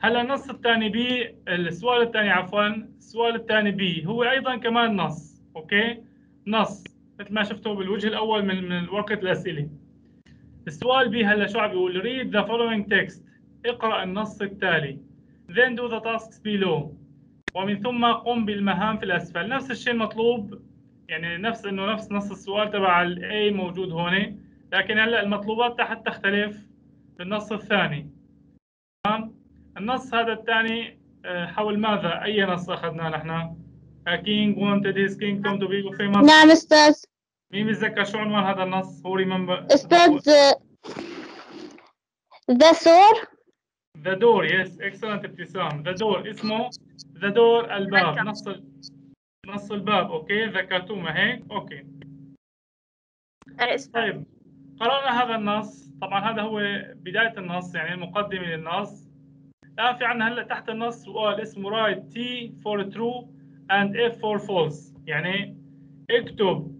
هلا النص الثاني بي، السؤال الثاني عفوا، السؤال الثاني بي هو ايضا كمان نص، اوكي؟ نص مثل ما شفتوا بالوجه الاول من ورقه الاسئله. السؤال بي هلا شو عم بيقول؟ read the following text، اقرأ النص التالي. then do the tasks below، ومن ثم قم بالمهام في الاسفل. نفس الشيء المطلوب، يعني نفس نص السؤال تبع الاي موجود هون، لكن هلا المطلوبات تحت تختلف بالنص الثاني. تمام؟ النص هذا الثاني حول ماذا؟ اي نص اخذناه نحن؟ king wanted his kingdom to be famous. نعم استاذ. مين بيتذكر شو عنوان هذا النص؟ هو ريمبر استاذ. ذا سور، The Door. Yes, excellent ابتسام. The Door اسمه The Door، الباب، نص الباب. اوكي ذكرتوه ما هيك؟ اوكي طيب قرأنا هذا النص. طبعا هذا هو بداية النص، يعني المقدمة للنص. الآن في عندنا هلا تحت النص سؤال اسمه write T for true and F for false، يعني اكتب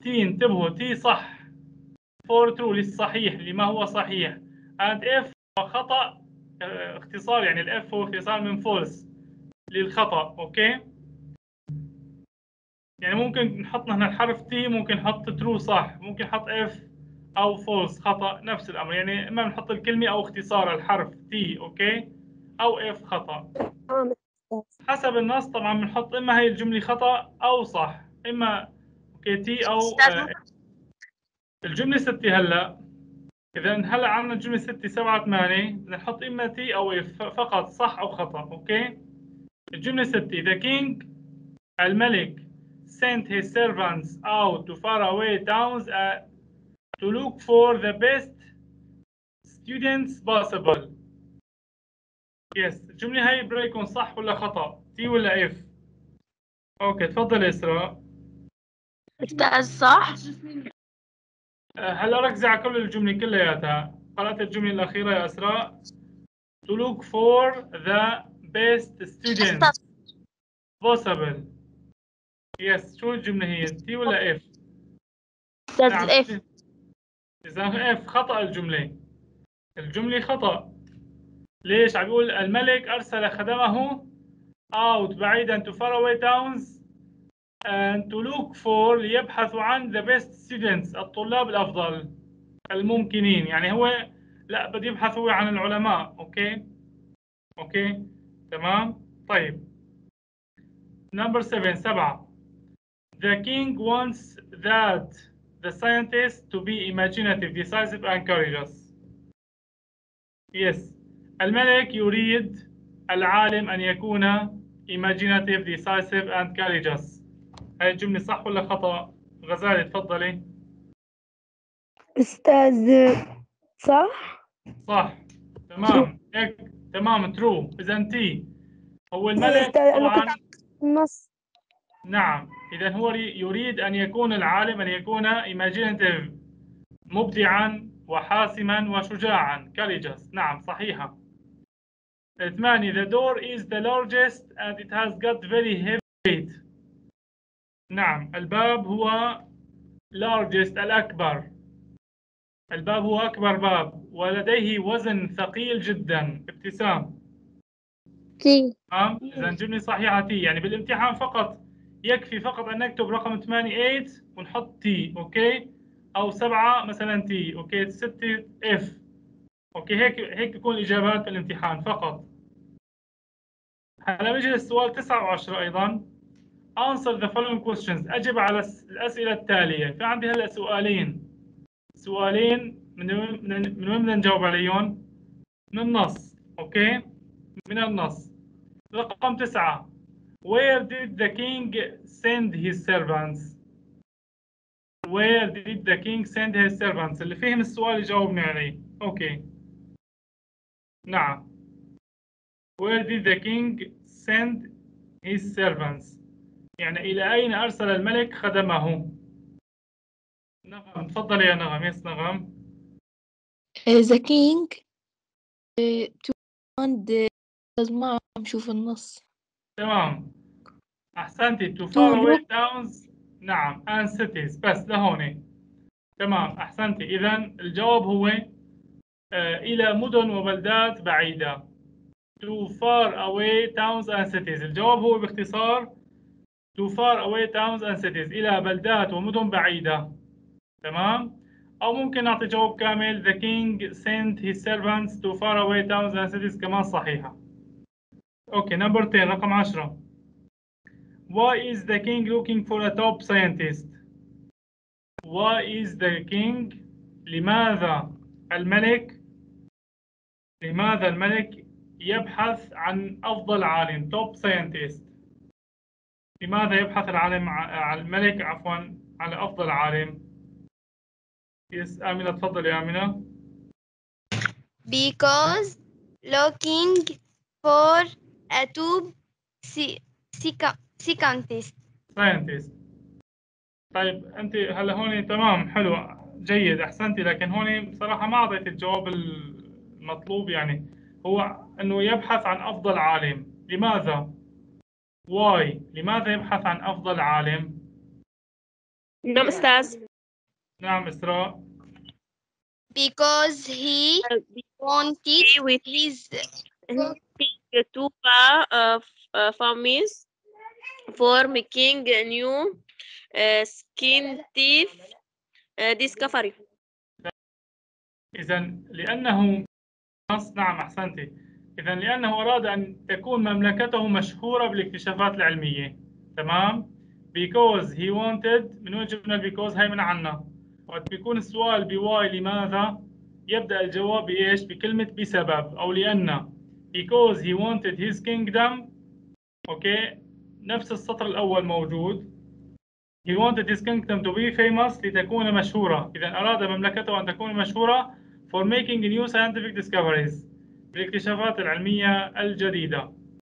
T، انتبهوا T صح، for true للصحيح لما هو صحيح، and F خطأ اختصار، يعني الF هو اختصار من false للخطأ. اوكي يعني ممكن نحط هنا الحرف T، ممكن نحط true صح، ممكن نحط F أو false خطأ، نفس الأمر، يعني إما بنحط الكلمة أو اختصار الحرف T اوكي أو F خطأ حسب النص. طبعا بنحط إما هي الجملة خطأ أو صح، إما اوكي T أو الجملة 6. هلا إذا هلا عندنا الجملة 6 7 8، بدنا نحط إما تي أو إف فقط، صح أو خطأ. أوكي الجملة 6، The king الملك sent his servants out to faraway towns to look for the best students possible. Yes الجملة هاي برأيكم صح ولا خطأ؟ تي ولا إف؟ أوكي تفضل إسراء. أستاذ صح. هلا ركزي على كل الجملة كلياتها. قرأت الجملة الأخيرة يا أسراء. To look for the best students possible. Yes شو الجملة هي؟ T ولا F؟ نعم. F. إذا F خطأ الجملة. الجملة خطأ. ليش؟ عم بيقول الملك أرسل خدمه out بعيدا to faraway towns and to look for ليبحثوا عن the best students الطلاب الأفضل الممكنين، يعني هو لا بده يبحث هو عن العلماء. أوكي تمام. طيب number 7 The king wants that the scientists to be imaginative, decisive and courageous. Yes الملك يريد العالم أن يكون imaginative, decisive and courageous. هاي الجملة صح ولا خطأ؟ غزالة تفضلي. أستاذ صح؟ صح تمام هيك تمام ترو. إذا تي هو الملك طبعا النص. نعم إذا هو يريد أن يكون العالم أن يكون imaginative مبدعا وحاسما وشجاعا courageous. نعم صحيحة. 8 The door is the largest and it has got very heavy weight. نعم الباب هو largest الأكبر، الباب هو أكبر باب ولديه وزن ثقيل جدا. ابتسام تي. نعم إذا الجملة صحيحة تي، يعني بالامتحان فقط يكفي فقط أن نكتب رقم 8 ونحط تي أوكي، أو 7 مثلا تي أوكي 6 إف أوكي، هيك تكون الإجابات بالامتحان فقط. هلا بيجي للسؤال 9 و10 أيضا. Answer the following questions. أجب على الأسئلة التالية. في عندي هلا سؤالين من وين بدنا نجاوب عليهم؟ من النص، أوكي؟ من النص. رقم 9 Where did the king send his servants؟ Where did the king send his servants؟ اللي فهم السؤال يجاوبني عليه، أوكي؟ نعم. Where did the king send his servants؟ يعني إلى أين أرسل الملك خدمه؟ نغم تفضلي يا نغم. يس نغم. The king to find لازم ما عم شوف النص. تمام أحسنتي to faraway towns نعم and cities بس لهوني. تمام أحسنتي. إذا الجواب هو إلى مدن وبلدات بعيدة. To far away towns and cities. الجواب هو باختصار to far away towns and cities. إلى بلدات ومدن بعيدة. تمام؟ أو ممكن نعطي جواب كامل The king sent his servants to far away towns and cities كمان صحيحة. أوكي number 10 رقم 10. Why is the king looking for a top scientist? Why is the king لماذا الملك يبحث عن أفضل عالم top scientist. لماذا يبحث العالم الملك عفوا عن أفضل عالم؟ Yes, آمنة تفضل يا آمنة. Because looking for a tube scientist. طيب أنت هلا هون تمام حلو جيد أحسنتي، لكن هون بصراحة ما أعطيت الجواب المطلوب، يعني هو إنه يبحث عن أفضل عالم. لماذا؟ Why؟ لماذا يبحث عن أفضل عالم؟ نعم أستاذ. نعم إسراء. Because he wanted with his to famous for making a new scientific discovery. إذا لأنه نعم أحسنتي. إذا لأنه أراد أن تكون مملكته مشهورة بالاكتشافات العلمية. تمام. Because he wanted من وين جبنا because هاي من عنا. وقت بيكون السؤال بواي لماذا يبدأ الجواب بإيش؟ بكلمة بسبب أو لأن. Because he wanted his kingdom. أوكي نفس السطر الأول موجود. He wanted his kingdom to be famous لتكون مشهورة. إذا أراد مملكته أن تكون مشهورة for making new scientific discoveries بالاكتشافات العلمية الجديدة.